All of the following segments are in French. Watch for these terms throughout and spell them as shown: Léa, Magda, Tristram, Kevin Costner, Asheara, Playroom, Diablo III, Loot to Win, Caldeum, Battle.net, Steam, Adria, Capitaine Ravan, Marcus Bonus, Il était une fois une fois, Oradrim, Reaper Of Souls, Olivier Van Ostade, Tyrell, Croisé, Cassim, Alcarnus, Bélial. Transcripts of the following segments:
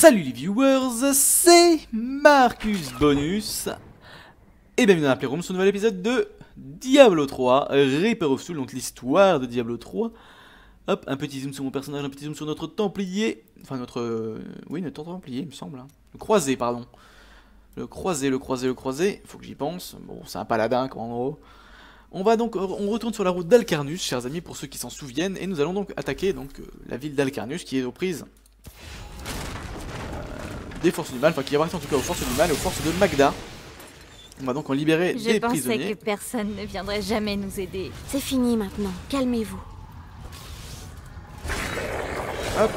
Salut les viewers, c'est Marcus Bonus et bienvenue dans la Playroom sur un nouvel épisode de Diablo 3 Reaper of Souls, donc l'histoire de Diablo 3. Hop, un petit zoom sur mon personnage, un petit zoom sur notre Templier, enfin notre Templier il me semble, le Croisé pardon. Le Croisé, faut que j'y pense, bon c'est un paladin quoi en gros. On retourne sur la route d'Alcarnus, chers amis, pour ceux qui s'en souviennent, et nous allons donc attaquer la ville d'Alcarnus qui est aux prises des forces du mal, enfin qui appartient en tout cas aux forces du mal et aux forces de Magda. On va donc en libérer des prisonniers. Je pensais que personne ne viendrait jamais nous aider. C'est fini maintenant, calmez-vous. Hop,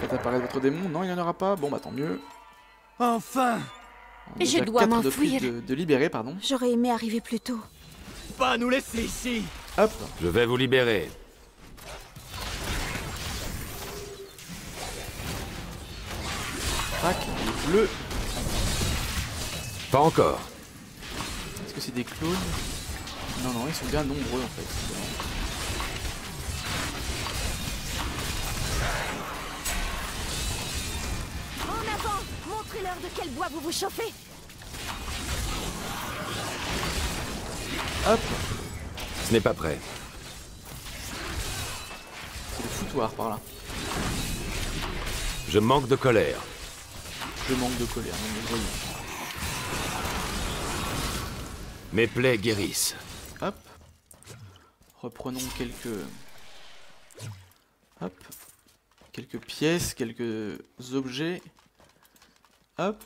faites apparaître votre démon, non il n'y en aura pas, bon bah tant mieux. Enfin on je dois m'enfuir de libérer, pardon. J'aurais aimé arriver plus tôt. Pas nous laisser ici. Hop. Je vais vous libérer. Tac, les bleus. Pas encore. Est-ce que c'est des clones? Non, non, ils sont bien nombreux en fait. En avant, montrez-leur de quel bois vous vous chauffez. Hop. Ce n'est pas prêt. C'est le foutoir par là. Je manque de colère. Non, mes plaies guérissent. Hop. Reprenons quelques pièces, quelques objets. Hop.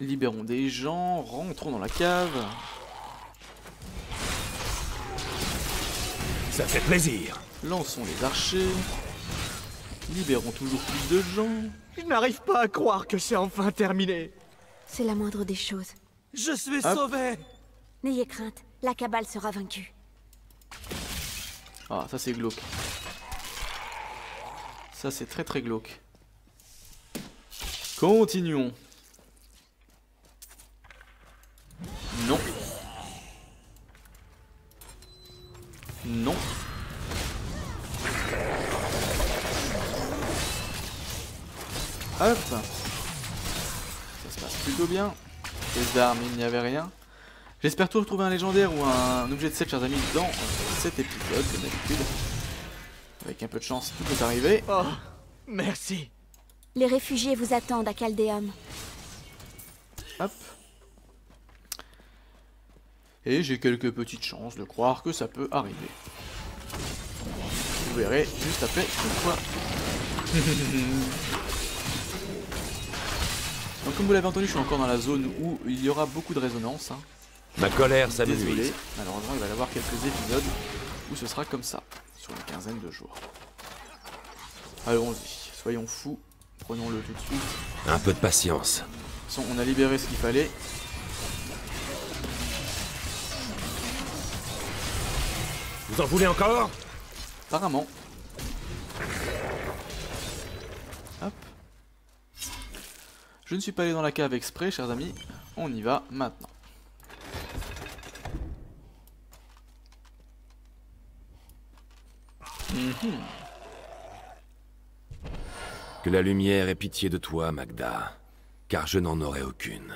Libérons des gens, rentrons dans la cave. Ça fait plaisir. Lançons les archers. Libérons toujours plus de gens. Je n'arrive pas à croire que c'est enfin terminé. C'est la moindre des choses. Je suis sauvé. N'ayez crainte, la cabale sera vaincue. Ah, ça c'est glauque. Ça c'est très très glauque. Continuons. Non. Non. Hop, ça se passe plutôt bien. Les armes, il n'y avait rien. J'espère tout retrouver un légendaire ou un objet de 7, chers amis, dans cet épisode, comme d'habitude. Avec un peu de chance, tout peut arriver. Oh, merci. Les réfugiés vous attendent à Caldeum. Hop. Et j'ai quelques petites chances de croire que ça peut arriver. Vous verrez juste après pourquoi. Donc, comme vous l'avez entendu, je suis encore dans la zone où il y aura beaucoup de résonance. Hein. Ma colère s'amuse. Désolé, malheureusement il va y avoir quelques épisodes où ce sera comme ça, sur une quinzaine de jours. Allons-y, soyons fous, prenons-le tout de suite. Un peu de patience. On a libéré ce qu'il fallait. Vous en voulez encore? Apparemment. Hop. Je ne suis pas allé dans la cave exprès, chers amis. On y va maintenant. Que la lumière ait pitié de toi, Magda, car je n'en aurai aucune.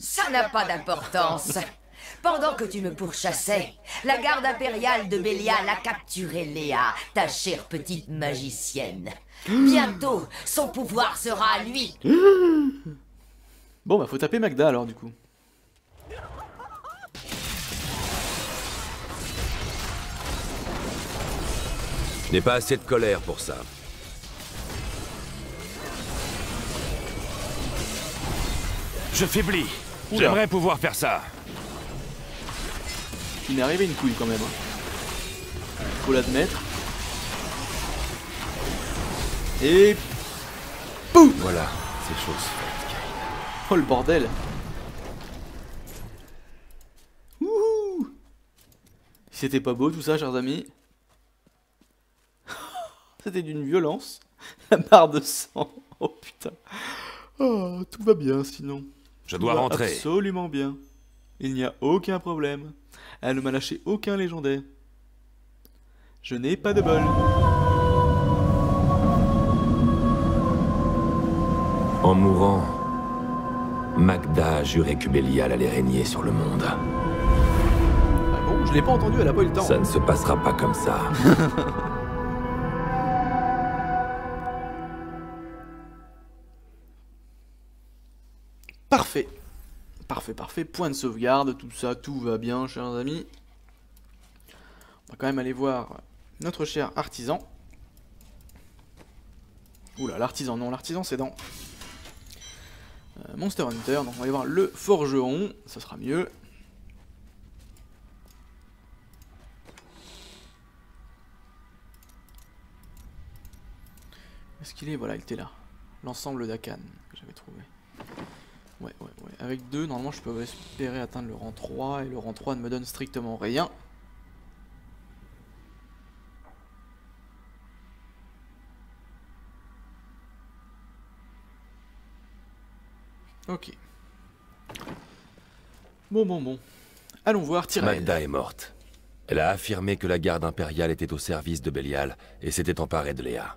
Ça n'a pas d'importance. Pendant que tu me pourchassais, la garde impériale de Bélial a capturé Léa, ta chère petite magicienne. Bientôt, son pouvoir sera à lui. Bon bah faut taper Magda alors du coup. Je n'ai pas assez de colère pour ça. Je faiblis. J'aimerais pouvoir faire ça. Il m'est arrivé une couille quand même. Faut l'admettre. Et... Pouf! Voilà, c'est chose faite. Oh le bordel! Wouhou! C'était pas beau tout ça, chers amis. C'était d'une violence. La barre de sang. Oh putain. Oh, tout va bien sinon. Je dois rentrer. Absolument bien. Il n'y a aucun problème. Elle ne m'a lâché aucun légendaire. Je n'ai pas de bol. En mourant, Magda a juré que Bélial allait régner sur le monde. Ah bon, je l'ai pas entendu, elle a pas eu le temps. Ça ne se passera pas comme ça. Parfait. Parfait, parfait. Point de sauvegarde, tout ça, tout va bien, chers amis. On va quand même aller voir notre cher artisan. Oula, l'artisan, non, l'artisan c'est dans Monster Hunter. Donc on va aller voir le forgeron, ça sera mieux. Est-ce qu'il est? Voilà, il était là. L'ensemble d'Akan que j'avais trouvé. Ouais. Avec 2, normalement je peux espérer atteindre le rang 3, et le rang 3 ne me donne strictement rien. Ok. Bon. Allons voir Tyrell. Magda est morte. Elle a affirmé que la garde impériale était au service de Bélial et s'était emparée de Léa.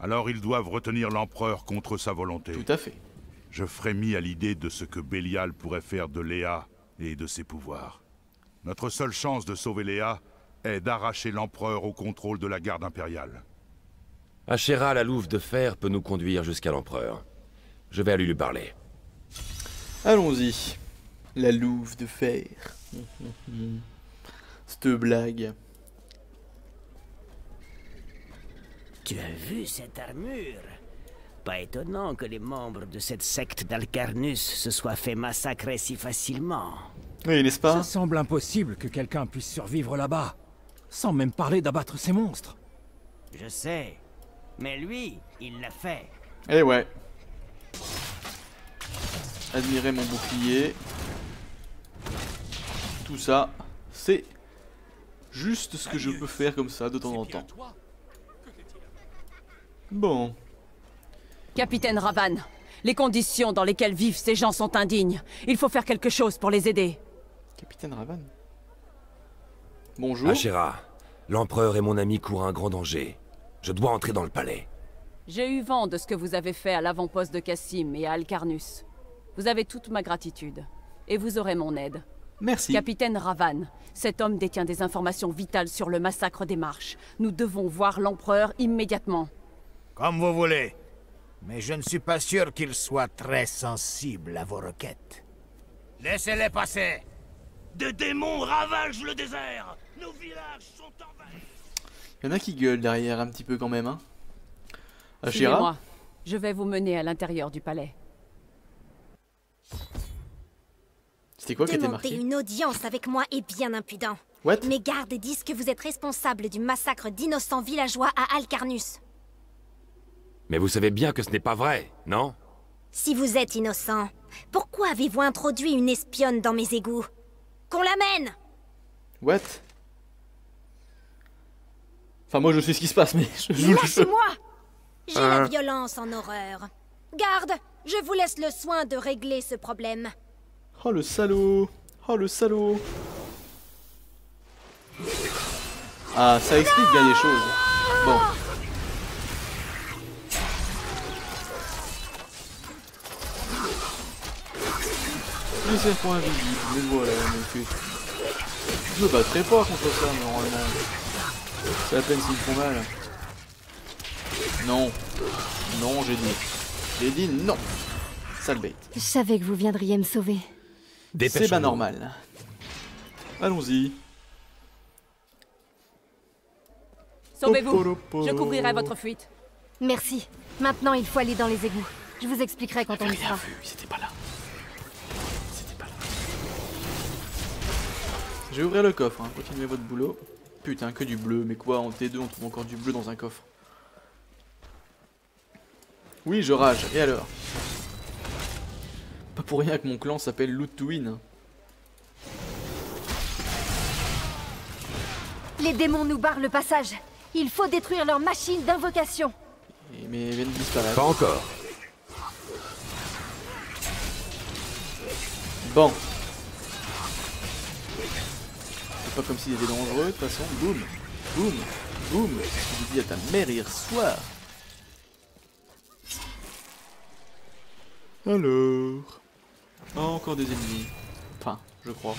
Alors ils doivent retenir l'empereur contre sa volonté. Tout à fait. Je frémis à l'idée de ce que Bélial pourrait faire de Léa et de ses pouvoirs. Notre seule chance de sauver Léa est d'arracher l'empereur au contrôle de la garde impériale. Asheara, la louve de fer, peut nous conduire jusqu'à l'empereur. Je vais aller lui parler. Allons-y. La louve de fer. Cette blague. Tu as vu cette armure ? Pas étonnant que les membres de cette secte d'Alcarnus se soient fait massacrer si facilement. Oui, n'est-ce pas? Ça semble impossible que quelqu'un puisse survivre là-bas, sans même parler d'abattre ces monstres. Je sais, mais lui, il l'a fait. Eh ouais. Admirez mon bouclier. Tout ça, c'est juste ce que je peux faire comme ça de temps en temps. Bon. Capitaine Ravan, les conditions dans lesquelles vivent ces gens sont indignes. Il faut faire quelque chose pour les aider. Capitaine Ravan. Bonjour. Asheara, l'empereur et mon ami courent un grand danger. Je dois entrer dans le palais. J'ai eu vent de ce que vous avez fait à l'avant-poste de Cassim et à Alcarnus. Vous avez toute ma gratitude. Et vous aurez mon aide. Merci. Capitaine Ravan, cet homme détient des informations vitales sur le massacre des marches. Nous devons voir l'empereur immédiatement. Comme vous voulez. Mais je ne suis pas sûr qu'ils soient très sensibles à vos requêtes. Laissez-les passer. Des démons ravagent le désert. Nos villages sont envahis. Il y en a qui gueulent derrière un petit peu quand même, hein. Asheara, je vais vous mener à l'intérieur du palais. C'était quoi qui était marqué? Demandez une audience avec moi est bien impudent. What? Mes gardes disent que vous êtes responsable du massacre d'innocents villageois à Alcarnus. Mais vous savez bien que ce n'est pas vrai, non? Si vous êtes innocent, pourquoi avez-vous introduit une espionne dans mes égouts? Qu'on l'amène! What? Enfin, moi je sais ce qui se passe, mais je... Lâchez-moi! J'ai la violence en horreur. Garde, je vous laisse le soin de régler ce problème. Oh le salaud! Oh le salaud! Ah, ça explique bien les choses. Bon. Le serpent invisible, mais voilà, donc je battrai pas contre ça, normalement. C'est à peine s'ils font mal. Non. Non, j'ai dit. J'ai dit non. Sale bête. Je savais que vous viendriez me sauver. C'est pas normal. Allons-y. Sauvez-vous. Je couvrirai votre fuite. Merci. Maintenant, il faut aller dans les égouts. Je vous expliquerai quand on y sera. Ils étaient pas là. Je vais ouvrir le coffre, hein. Continuez votre boulot. Putain, que du bleu, mais quoi, en T2 on trouve encore du bleu dans un coffre. Oui, je rage, et alors? Pas pour rien que mon clan s'appelle Loot to Win. Les démons nous barrent le passage. Il faut détruire leur machine d'invocation. Mais elle vient de disparaître. Pas encore. Bon. Pas comme s'il était dangereux, de toute façon, boum, boum, boum, je dis à ta mère hier soir. Alors... Oh, encore des ennemis. Enfin, je crois.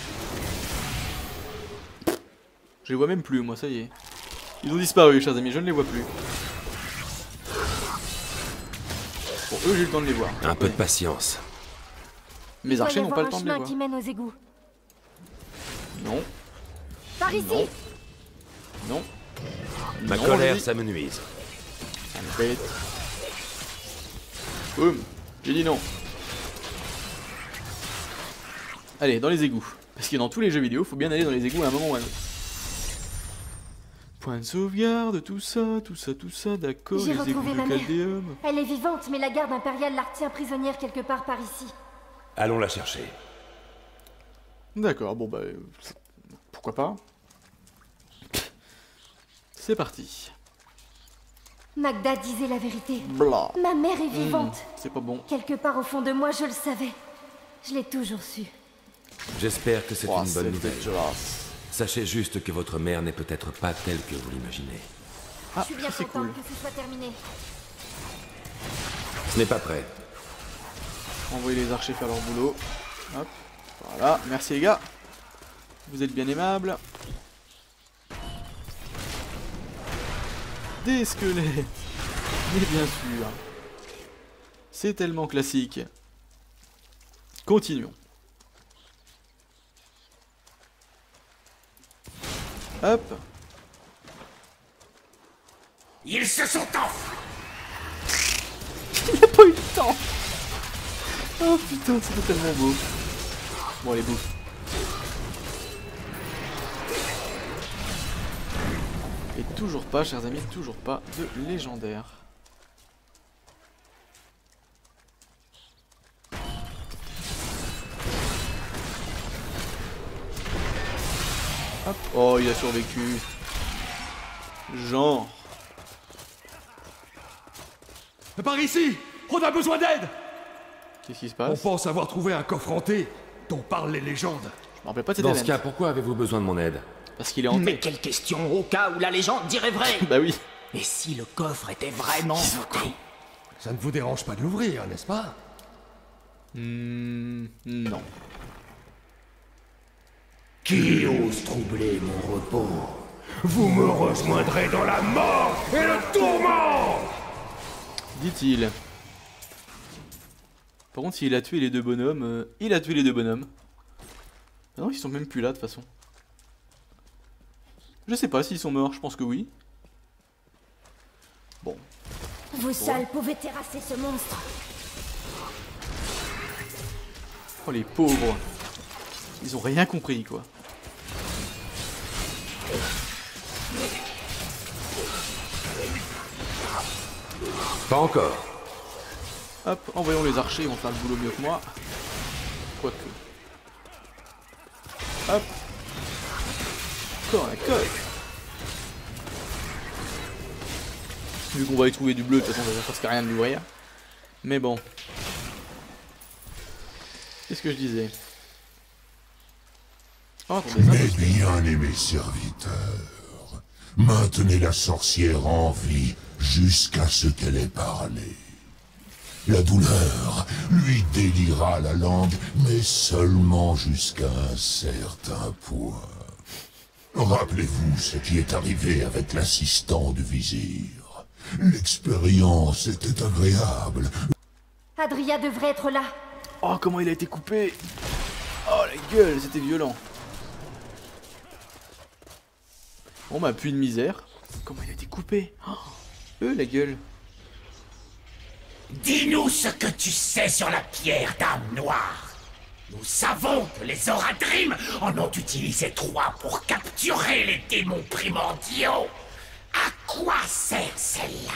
Je les vois même plus, moi, ça y est. Ils ont disparu, chers amis, je ne les vois plus. Bon, eux, j'ai le temps de les voir. Un peu de patience. Mes archers n'ont pas le temps de les voir. Non. Par ici. Non. Ma colère, ça me nuise. Ça me pète. Boum. J'ai dit non. Allez, dans les égouts. Parce que dans tous les jeux vidéo, faut bien aller dans les égouts à un moment ou à un autre. Point de sauvegarde, tout ça, d'accord, les égouts de Caldeum. Elle est vivante, mais la garde impériale la retient prisonnière quelque part par ici. Allons la chercher. D'accord, bon bah... pourquoi pas. C'est parti. Magda disait la vérité. Blah. Ma mère est vivante. C'est pas bon. Quelque part au fond de moi, je le savais. Je l'ai toujours su. J'espère que c'est une bonne nouvelle. Sachez juste que votre mère n'est peut-être pas telle que vous l'imaginez. Ah, je suis bien contente que ce soit terminé. Ce n'est pas prêt. Envoyez les archers faire leur boulot. Hop. Voilà. Merci les gars. Vous êtes bien aimables. Des squelettes. Mais bien sûr. C'est tellement classique. Continuons. Hop. Ils se sont enfuis. Il n'a pas eu le temps. Oh putain, c'était tellement beau. Bon, allez, bouffe. Et toujours pas, chers amis, toujours pas de légendaire. Hop. Oh, il a survécu. Genre. Par ici. On a besoin d'aide. Qu'est-ce qui se passe? On pense avoir trouvé un coffre hanté dont parlent les légendes. Je me rappelle pas de cette. Dans ce cas, pourquoi avez-vous besoin de mon aide? Parce qu'il est hanté. Mais quelle question, au cas où la légende dirait vrai. Bah oui. Et si le coffre était vraiment hanté? Ça ne vous dérange pas de l'ouvrir, n'est-ce pas? Non. Qui ose troubler mon repos? Vous me rejoindrez dans la mort et le tourment, dit-il. Par contre, s'il a tué les deux bonhommes, il a tué les deux bonhommes. Ah non, ils sont même plus là de toute façon. Je sais pas s'ils sont morts, je pense que oui. Bon. Vous sales pouvez terrasser ce monstre. Oh les pauvres. Ils ont rien compris quoi. Pas encore. Hop, envoyons les archers, ils vont faire le boulot mieux que moi. Quoique. Hop. Encore la coque. Vu qu'on va y trouver du bleu, de toute façon, ça ne sert presque à rien de l'ouvrir. Mais bon. Qu'est-ce que je disais? Oh, mes bien-aimés serviteurs, maintenez la sorcière en vie jusqu'à ce qu'elle ait parlé. La douleur lui délira la langue, mais seulement jusqu'à un certain point. Rappelez-vous ce qui est arrivé avec l'assistant du vizir. L'expérience était agréable. Adria devrait être là. Oh, comment il a été coupé. Oh, la gueule, c'était violent. Bon, bah, puits de misère. Comment il a été coupé. Oh, la gueule. Dis-nous ce que tu sais sur la pierre d'âme noire. Nous savons que les Oradrim en ont utilisé 3 pour capturer les démons primordiaux. À quoi sert celle-là?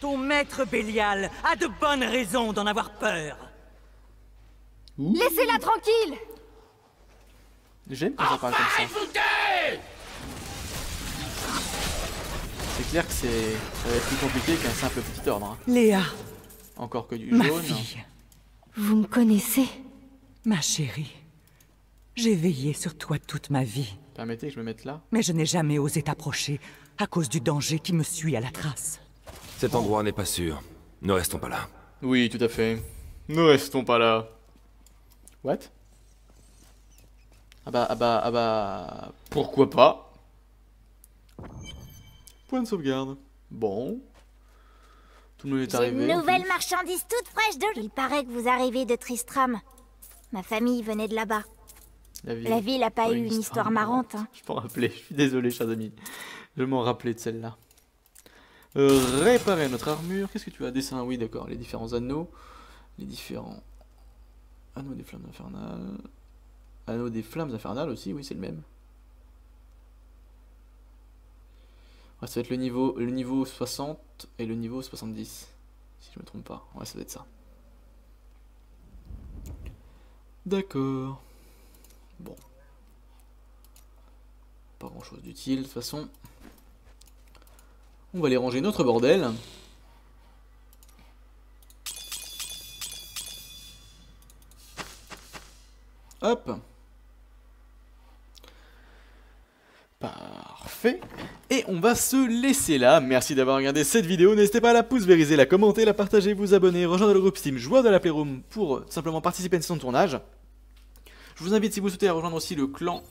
Ton maître Bélial a de bonnes raisons d'en avoir peur. Laissez-la tranquille. J'aime quand ça parle comme ça. C'est clair que ça va être plus compliqué qu'un simple petit ordre. Hein. Léa. Encore que du jaune. Vous me connaissez? Ma chérie, j'ai veillé sur toi toute ma vie. Permettez que je me mette là. Mais je n'ai jamais osé t'approcher à cause du danger qui me suit à la trace. Cet endroit n'est pas sûr. Ne restons pas là. Oui, tout à fait. Ne restons pas là. What? Ah bah... Pourquoi pas? Point de sauvegarde. Bon. Tout le monde est arrivé. Une nouvelle marchandise toute fraîche de... Il paraît que vous arrivez de Tristram. Ma famille venait de là-bas. La ville a pas eu une histoire marrante. Hein. Je m'en rappelais, je suis désolé, chers amis. Je m'en rappelais de celle-là. Réparer notre armure. Qu'est-ce que tu as? Dessin, oui, d'accord. Les différents anneaux. Les différents anneaux des flammes infernales. Anneaux des flammes infernales aussi, oui, c'est le même. Ouais, ça va être le niveau 60 et le niveau 70. Si je me trompe pas. Ouais, ça doit être ça. D'accord. Bon. Pas grand chose d'utile de toute façon. On va aller ranger notre bordel. Hop. Parfait. Et on va se laisser là. Merci d'avoir regardé cette vidéo. N'hésitez pas à la pouce vériser, la commenter, la partager, vous abonner, rejoindre le groupe Steam Joueurs de la Playroom pour simplement participer à une session de tournage. Je vous invite si vous souhaitez à rejoindre aussi le clan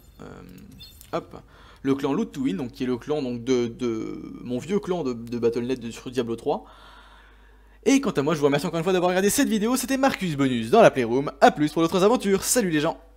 le clan Loot to Win, donc qui est le clan donc, de mon vieux clan de Battle.net sur Diablo 3. Et quant à moi, je vous remercie encore une fois d'avoir regardé cette vidéo. C'était Marcus Bonus dans la Playroom. A plus pour d'autres aventures. Salut les gens!